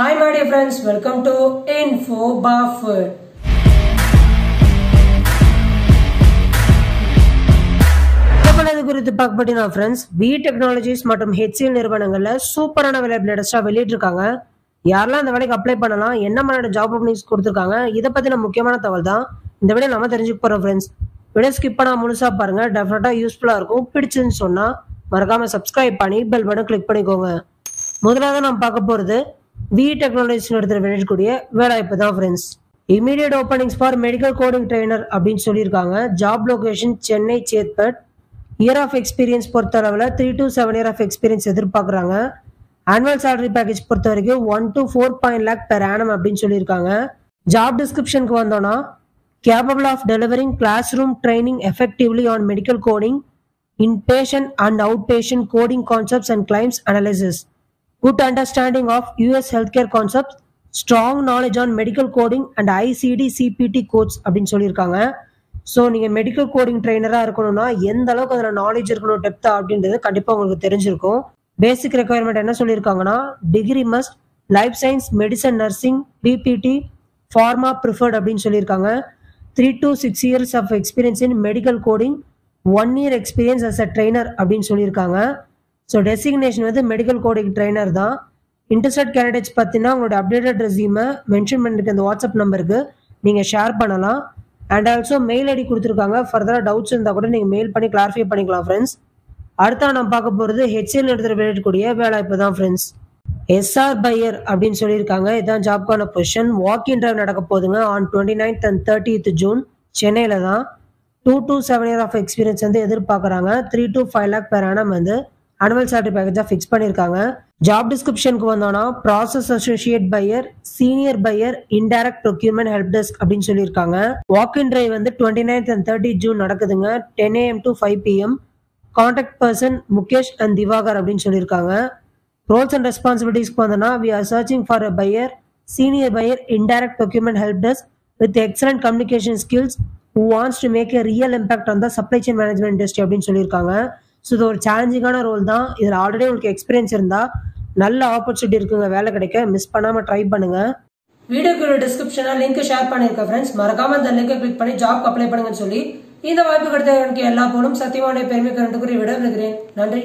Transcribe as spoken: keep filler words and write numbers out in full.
Hi my dear friends, welcome to Info Buffer. குறித்து பார்க்கப்பட்டினா friends, Vee Technologies மற்றும் H C L நிறுவனங்கள்ல சூப்பரான வேலை லேட்டஸ்டா வெளியிட்டு இருக்காங்க. யாரெல்லாம் இந்த வேலைக்கு அப்ளை பண்ணலாம், என்ன மாதிரியான ஜாப் ஓபனிங்ஸ் கொடுத்திருக்காங்க, இத பத்தின முக்கியமான தகவல் தான் இந்த வீடியோ நாம தெரிஞ்சுக்க போறோம் friends. வீடியோ ஸ்கிப் பண்ணாம முழுசா பாருங்க, டெஃபினட்டா யூஸ்ஃபுல்லா இருக்கும். பிடிச்சிருந்துன்னு சொன்னா மறக்காம subscribe பண்ணி bell button கிளிக் பண்ணிக்கோங்க. முதலாவது நாம் பார்க்க போறது Vee Technologies நிறுவனத்துல வெளியிடக்கூடிய வேலைவாய்ப்பு தான் friends. Immediate openings for medical coding trainer அப்படினு சொல்லிருக்காங்க. Job location Chennai Chetpet. Year of experience பொறுத்தளவுல three to seven year of experience எதிர்பார்க்கறாங்க. Annual salary package பொறுத்தவரைக்கு one to four point lakh per annum அப்படினு சொல்லிருக்காங்க. Job description க்கு வந்தோம்னா capable of delivering classroom training effectively on medical coding, inpatient and outpatient coding concepts and claims analysis. Good understanding of U S healthcare concepts, strong knowledge on medical coding and I C D C P T codes அப்படினு சொல்லிருக்காங்க. So நீங்க medical coding ட்ரெய்னரா இருக்கணும்னா எந்த அளவுக்கு அதோட knowledge இருக்கணும் டெப்தா அப்படின்றது கண்டிப்பா உங்களுக்கு தெரிஞ்சிருக்கும். பேசிக் ரெக்குயர்மென்ட் என்ன சொல்லிருக்காங்கன்னா degree must life science medicine nursing B P T pharma preferred அப்படினு சொல்லிருக்காங்க. three to six years of experience in medical coding, one year experience as a trainer அப்படினு சொல்லிருக்காங்க. சோ டெசிக்னேஷன் வந்து மெடிக்கல் கோடிங் ட்ரெய்னர் தான். Interested candidates பத்தினா உங்களோட updated ரெஸ்யூமை mention பண்ணிருக்க அந்த வாட்ஸ்அப் நம்பருக்கு நீங்க ஷேர் பண்ணலாம். அண்ட் ஆல்சோ மெயில் ஐடி கொடுத்துருக்காங்க, ஃபர்தராக டவுட்ஸ் இருந்தால் கூட நீங்கள் மெயில் பண்ணி கிளாரிஃபை பண்ணிக்கலாம் ஃப்ரெண்ட்ஸ். அடுத்தா நம்ம பார்க்க போகிறது H C L இடத்துல வெளியிடக்கூடிய வேலைவாய்ப்பு தான் ஃப்ரெண்ட்ஸ். S R பையர் அப்படின்னு சொல்லியிருக்காங்க. இதுதான் ஜாப்கான பொசிஷன். வாக் இன் டிரைவ் நடக்க போதுங்க on twenty ninth and thirtieth June சென்னையில் தான். Two to seven year of experience வந்து எதிர்பார்க்குறாங்க. Three to five lakh per annum வந்து அனுவல் சேலரி பேக்கேஜாக ஃபிக்ஸ் பண்ணியிருக்காங்க. ஜாப் டிஸ்கிரிப்ஷனுக்கு வந்தோன்னா process associate buyer, senior buyer, indirect procurement help desk அப்படின்னு சொல்லியிருக்காங்க. வாக் இன் டிரைவ் வந்து twenty ninth and thirty June நடக்குதுங்க, ten AM to five PM. Contact person Mukesh and Diwakar அப்படின்னு சொல்லியிருக்காங்க. ரோல்ஸ் அண்ட் ரெஸ்பான்சிபிலிட்டிஸ்க்கு வந்தோன்னா we are searching for a buyer, senior buyer, indirect procurement help desk with excellent communication skills, who wants to make a real impact on the supply chain management industry அப்படின்னு சொல்லியிருக்காங்க. So இது ஒரு சேலஞ்சிங்கான role தான். இதில் already உங்களுக்கு experience இருந்தால் நல்ல opportunity இருக்குங்க, வேலை கிடைக்க மிஸ் பண்ணாமல் ட்ரை பண்ணுங்க. வீடியோக்குள்ள டிஸ்கிரிப்ஷனில் லிங்க் ஷேர் பண்ணியிருக்கேன் ஃப்ரெண்ட்ஸ், மறக்காம அந்த லிங்கை கிளிக் பண்ணி ஜாப் அப்ளை பண்ணுங்கன்னு சொல்லி இந்த வாய்ப்பு கிடைத்த எனக்கு எல்லா போலும் சத்தியமான பெருமை கரண்டுக்குரிய விட விடுகிறேன். நன்றி.